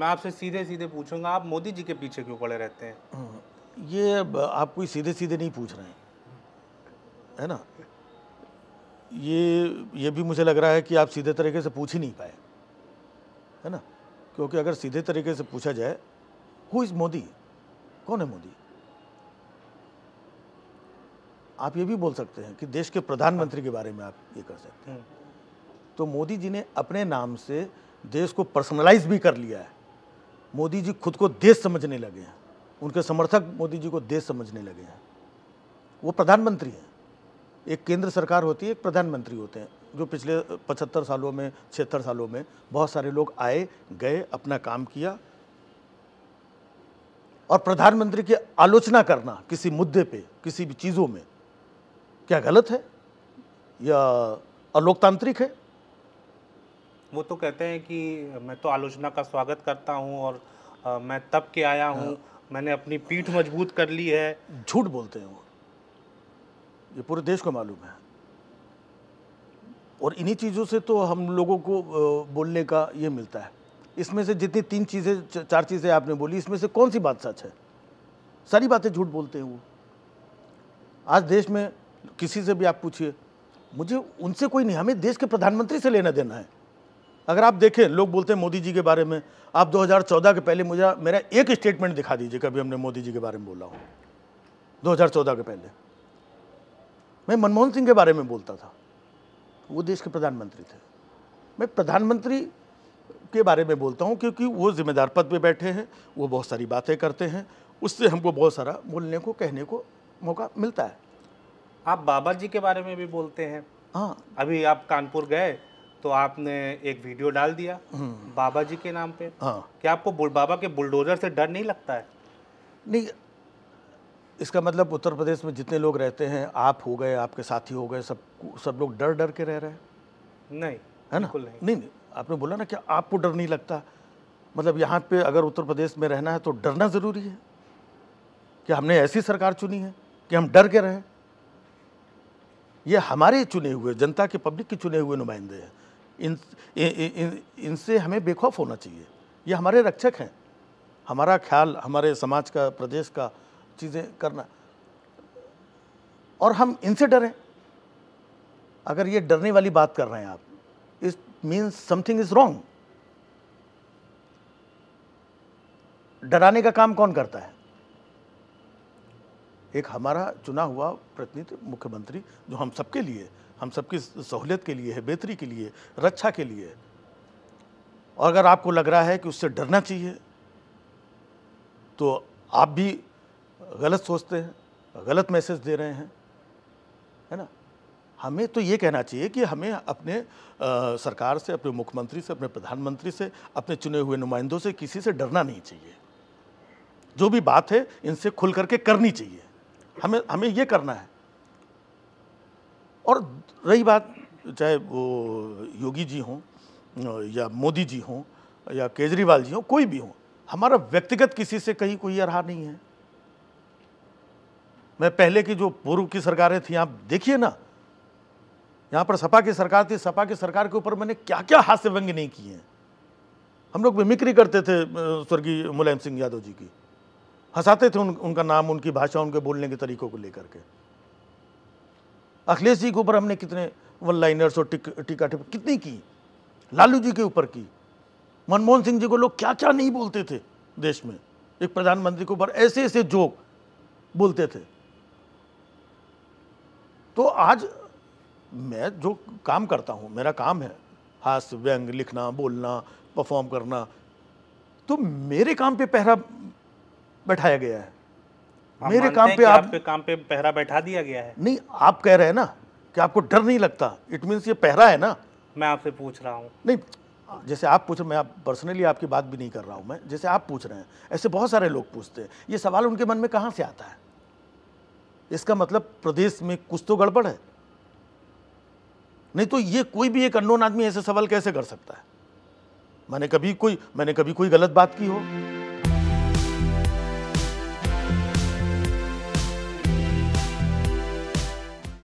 मैं आपसे सीधे सीधे पूछूंगा, आप मोदी जी के पीछे क्यों पड़े रहते हैं? ये आप कोई सीधे सीधे नहीं पूछ रहे हैं, है ना? ये भी मुझे लग रहा है कि आप सीधे तरीके से पूछ ही नहीं पाए, है ना? क्योंकि अगर सीधे तरीके से पूछा जाए, हु इज़ मोदी, कौन है मोदी, आप ये भी बोल सकते हैं कि देश के प्रधानमंत्री के बारे में आप ये कर सकते हैं। तो मोदी जी ने अपने नाम से देश को पर्सनलाइज भी कर लिया है। मोदी जी खुद को देश समझने लगे हैं, उनके समर्थक मोदी जी को देश समझने लगे हैं। वो प्रधानमंत्री हैं, एक केंद्र सरकार होती है, एक प्रधानमंत्री होते हैं, जो पिछले 75 सालों में 76 सालों में बहुत सारे लोग आए गए, अपना काम किया। और प्रधानमंत्री की आलोचना करना किसी मुद्दे पे, किसी भी चीज़ों में, क्या गलत है या अलोकतांत्रिक है? वो तो कहते हैं कि मैं तो आलोचना का स्वागत करता हूँ और मैं तब के आया हूँ, मैंने अपनी पीठ मजबूत कर ली है। झूठ बोलते हैं वो, ये पूरे देश को मालूम है। और इन्हीं चीज़ों से तो हम लोगों को बोलने का ये मिलता है। इसमें से जितनी तीन चीज़ें चार चीज़ें आपने बोली, इसमें से कौन सी बात सच है? सारी बातें झूठ बोलते हैं वो। आज देश में किसी से भी आप पूछिए, मुझे उनसे कोई नहीं, हमें देश के प्रधानमंत्री से लेना देना है। अगर आप देखें, लोग बोलते हैं मोदी जी के बारे में, आप 2014 के पहले मुझे मेरा एक स्टेटमेंट दिखा दीजिए कभी हमने मोदी जी के बारे में बोला हो। 2014 के पहले मैं मनमोहन सिंह के बारे में बोलता था, वो देश के प्रधानमंत्री थे। मैं प्रधानमंत्री के बारे में बोलता हूँ क्योंकि वो जिम्मेदार पद पे बैठे हैं, वो बहुत सारी बातें करते हैं, उससे हमको बहुत सारा बोलने को, कहने को मौका मिलता है। आप बाबा जी के बारे में भी बोलते हैं। हाँ, अभी आप कानपुर गए तो आपने एक वीडियो डाल दिया बाबा जी के नाम पे। हाँ, क्या आपको बाबा के बुलडोजर से डर नहीं लगता है? नहीं, इसका मतलब उत्तर प्रदेश में जितने लोग रहते हैं, आप हो गए, आपके साथी हो गए, सब लोग डर डर के रह रहे हैं? नहीं, है ना? नहीं, आपने बोला ना कि आपको डर नहीं लगता, मतलब यहाँ पे अगर उत्तर प्रदेश में रहना है तो डरना ज़रूरी है? कि हमने ऐसी सरकार चुनी है कि हम डर के रहें? ये हमारे चुने हुए, जनता के, पब्लिक के चुने हुए नुमाइंदे हैं, इनसे हमें बेखौफ होना चाहिए। ये हमारे रक्षक हैं, हमारा ख्याल, हमारे समाज का, प्रदेश का चीज़ें करना, और हम इनसे डरें? अगर ये डरने वाली बात कर रहे हैं आप, इस मीन्स समथिंग इज रॉन्ग। डराने का काम कौन करता है? एक हमारा चुना हुआ प्रतिनिधि मुख्यमंत्री, जो हम सबके लिए, हम सबकी सहूलियत के लिए है, बेहतरी के लिए, रक्षा के लिए। और अगर आपको लग रहा है कि उससे डरना चाहिए तो आप भी गलत सोचते हैं, गलत मैसेज दे रहे हैं, है ना? हमें तो ये कहना चाहिए कि हमें अपने सरकार से, अपने मुख्यमंत्री से, अपने प्रधानमंत्री से, अपने चुने हुए नुमाइंदों से, किसी से डरना नहीं चाहिए। जो भी बात है इनसे खुल करके करनी चाहिए, हमें ये करना है। और रही बात, चाहे वो योगी जी हों या मोदी जी हों या केजरीवाल जी हों, कोई भी हों, हमारा व्यक्तिगत किसी से कहीं कोई अरहा नहीं है। मैं पहले की जो पूर्व की सरकारें थी, आप देखिए ना, यहाँ पर सपा की सरकार थी, सपा की सरकार के ऊपर मैंने क्या क्या हास्य व्यंग्य नहीं किए हैं। हम लोग मिमिक्री करते थे स्वर्गीय मुलायम सिंह यादव जी की, हंसाते थे उनका नाम, उनकी भाषा, उनके बोलने के तरीकों को लेकर के। अखिलेश जी के ऊपर हमने कितने वन लाइनर्स और टीका टिप्पणी कितनी की, लालू जी के ऊपर की, मनमोहन सिंह जी को लोग क्या क्या नहीं बोलते थे देश में, एक प्रधानमंत्री के ऊपर ऐसे ऐसे जोक बोलते थे। तो आज मैं जो काम करता हूँ, मेरा काम है हास्य व्यंग लिखना, बोलना, परफॉर्म करना, तो मेरे काम पे पहरा बैठाया गया है। मेरे काम पे आपके काम पे पहरा बैठा दिया गया है। नहीं, आप कह रहे हैं ना कि आपको डर नहीं लगता, इट मीन्स ये पहरा है ना। मैं आपसे पूछ रहा हूँ, नहीं जैसे आप पूछ, मैं आप पर्सनली आपकी बात भी नहीं कर रहा हूँ, मैं जैसे आप पूछ रहे हैं, ऐसे बहुत सारे लोग पूछते हैं। ये सवाल उनके मन में कहाँ से आता है? इसका मतलब प्रदेश में कुछ तो गड़बड़ है, नहीं तो ये कोई भी एक अननोन आदमी ऐसे सवाल कैसे कर सकता है? मैंने कभी कोई गलत बात की हो?